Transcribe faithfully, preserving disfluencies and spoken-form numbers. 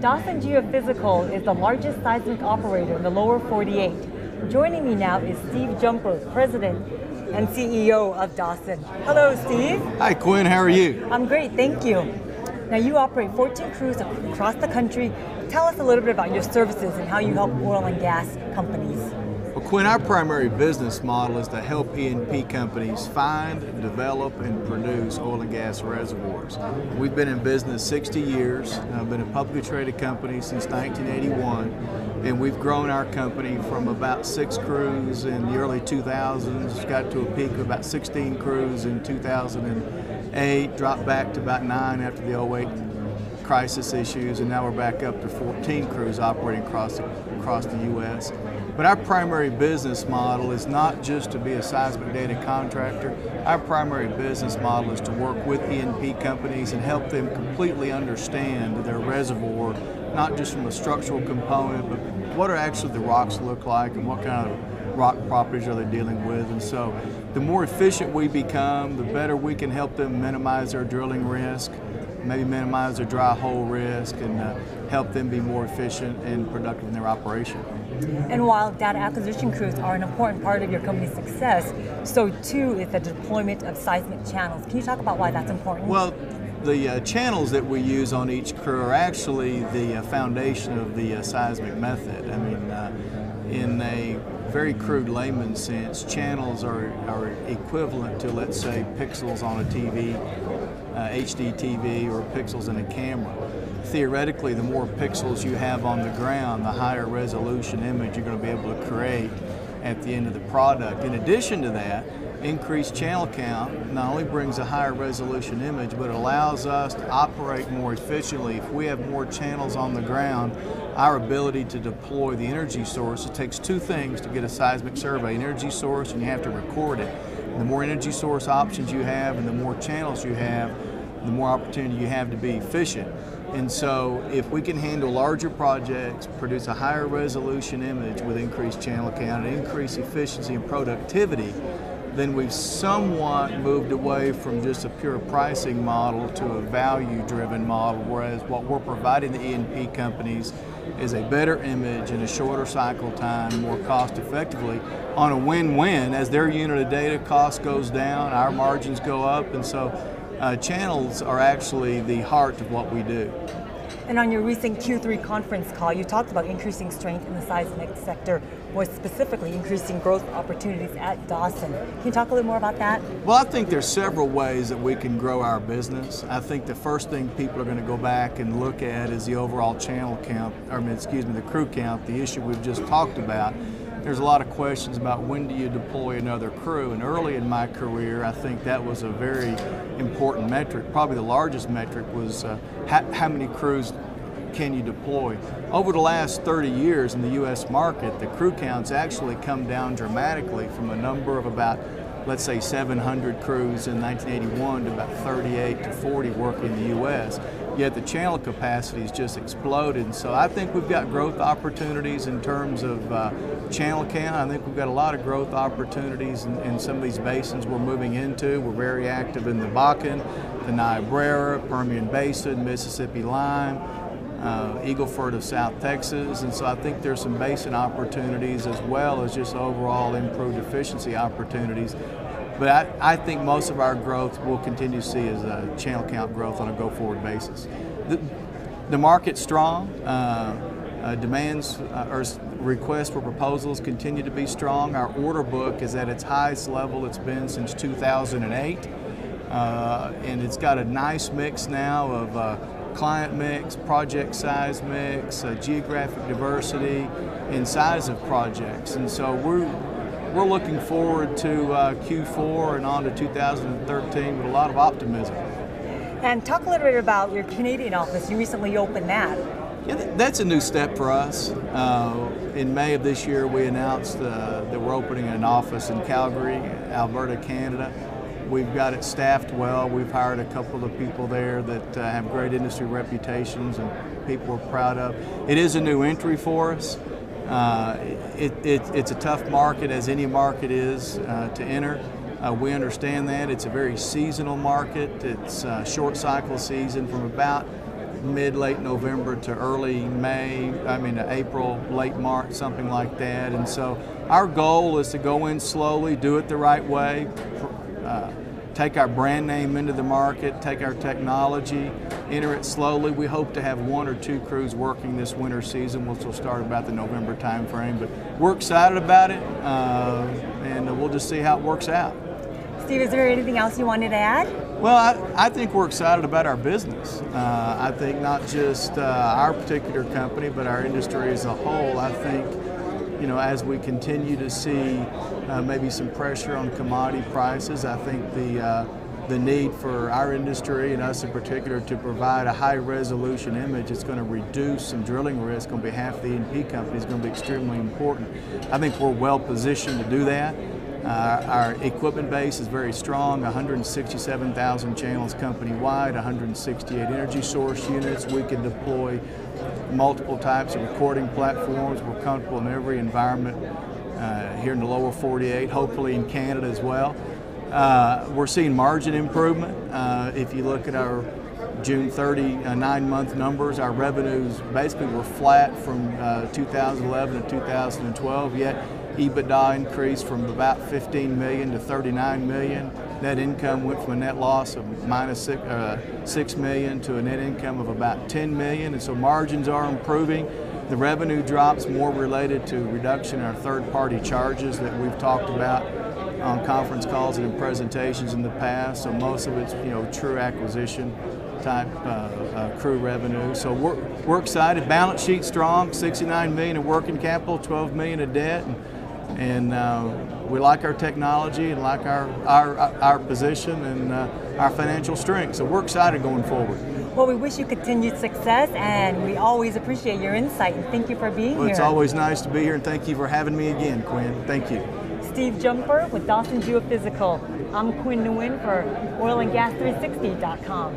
Dawson Geophysical is the largest seismic operator in the lower forty-eight. Joining me now is Steve Jumper, President and C E O of Dawson. Hello, Steve. Hi, Quinn. How are you? I'm great. Thank you. Now, you operate fourteen crews across the country. Tell us a little bit about your services and how you help oil and gas companies. Well, Quinn, our primary business model is to help E and P companies find, develop, and produce oil and gas reservoirs. We've been in business sixty years. I've been a publicly traded company since nineteen eighty-one, and we've grown our company from about six crews in the early two thousands, got to a peak of about sixteen crews in two thousand eight, dropped back to about nine after the oh eight crisis issues, and now we're back up to fourteen crews operating across the, across the U S But our primary business model is not just to be a seismic data contractor. Our primary business model is to work with E and P companies and help them completely understand their reservoir, not just from a structural component, but what are actually the rocks look like and what kind of rock properties are they dealing with. And so the more efficient we become, the better we can help them minimize their drilling risk, maybe minimize their dry hole risk, and uh, help them be more efficient and productive in their operation. And while data acquisition crews are an important part of your company's success, so too is the deployment of seismic channels. Can you talk about why that's important? Well, the uh, channels that we use on each crew are actually the uh, foundation of the uh, seismic method. I mean, uh, in a very crude layman sense, channels are, are equivalent to, let's say, pixels on a T V, uh, H D T V, or pixels in a camera. Theoretically, the more pixels you have on the ground, the higher resolution image you're going to be able to create at the end of the product. In addition to that, increased channel count not only brings a higher resolution image, but it allows us to operate more efficiently. If we have more channels on the ground, our ability to deploy the energy source, it takes two things to get a seismic survey: an energy source, and you have to record it. And the more energy source options you have and the more channels you have, the more opportunity you have to be efficient. And so if we can handle larger projects, produce a higher resolution image with increased channel count and increased efficiency and productivity, then we've somewhat moved away from just a pure pricing model to a value-driven model, whereas what we're providing the E and P companies is a better image in a shorter cycle time, more cost-effectively, on a win-win. As their unit of data cost goes down, our margins go up, and so Uh, channels are actually the heart of what we do. And on your recent Q three conference call, you talked about increasing strength in the seismic sector, more specifically increasing growth opportunities at Dawson. Can you talk a little more about that? Well, I think there's several ways that we can grow our business. I think the first thing people are going to go back and look at is the overall channel count, or I mean, excuse me, the crew count, the issue we've just talked about. There's a lot of questions about when do you deploy another crew, and early in my career I think that was a very important metric. Probably the largest metric was uh, how, how many crews can you deploy. Over the last thirty years in the U S market, the crew counts actually come down dramatically from a number of about, let's say, seven hundred crews in nineteen eighty-one to about thirty-eight to forty working in the U S Yet the channel capacity has just exploded. So I think we've got growth opportunities in terms of uh, channel count. I think we've got a lot of growth opportunities in, in some of these basins we're moving into. We're very active in the Bakken, the Niobrara, Permian Basin, Mississippi Lime, uh, Eagle Ford of South Texas. And so I think there's some basin opportunities as well as just overall improved efficiency opportunities. But I, I think most of our growth we'll continue to see as a channel count growth on a go-forward basis. The, the market's strong. Uh, uh, demands uh, or requests for proposals continue to be strong. Our order book is at its highest level it's been since two thousand eight. Uh, and it's got a nice mix now of uh, client mix, project size mix, uh, geographic diversity, and size of projects. And so we're We're looking forward to uh, Q four and on to two thousand thirteen with a lot of optimism. And talk a little bit about your Canadian office. You recently opened that. Yeah, that's a new step for us. Uh, in May of this year, we announced uh, that we're opening an office in Calgary, Alberta, Canada. We've got it staffed well. We've hired a couple of people there that uh, have great industry reputations and people we're proud of. It is a new entry for us. Uh, it, it, it's a tough market, as any market is, uh, to enter. Uh, we understand that. It's a very seasonal market. It's uh, short cycle season from about mid, late November to early May, I mean April, late March, something like that. And so our goal is to go in slowly, do it the right way, uh, take our brand name into the market, take our technology, enter it slowly. We hope to have one or two crews working this winter season, which will start about the November time frame. But we're excited about it, uh, and we'll just see how it works out. Steve, is there anything else you wanted to add? Well, I, I think we're excited about our business. Uh, I think not just uh, our particular company, but our industry as a whole. I think, you know, as we continue to see uh, maybe some pressure on commodity prices, I think the uh, the need for our industry and us in particular to provide a high-resolution image that's going to reduce some drilling risk on behalf of the E and P company is going to be extremely important. I think we're well positioned to do that. Uh, our equipment base is very strong, one hundred sixty-seven thousand channels company-wide, one hundred sixty-eight energy source units. We can deploy multiple types of recording platforms. We're comfortable in every environment uh, here in the lower forty-eight, hopefully in Canada as well. Uh, we're seeing margin improvement. Uh, if you look at our June thirtieth uh, nine-month numbers, our revenues basically were flat from uh, two thousand eleven to two thousand twelve, yet EBITDA increased from about fifteen million to thirty-nine million. Net income went from a net loss of minus six, uh, six million to a net income of about ten million. And so margins are improving. The revenue drops more related to reduction in our third-party charges that we've talked about on conference calls and in presentations in the past. So most of it's, you know, true acquisition type uh, uh, crew revenue. So we're, we're excited. Balance sheet strong, sixty-nine million in working capital, twelve million in debt. And, And uh, we like our technology and like our, our, our position and uh, our financial strength. So we're excited going forward. Well, we wish you continued success, and we always appreciate your insight, and thank you for being well, here. It's always nice to be here, and thank you for having me again, Quinn. Thank you. Steve Jumper with Dawson Geophysical. I'm Quinn Nguyen for oil and gas three sixty dot com.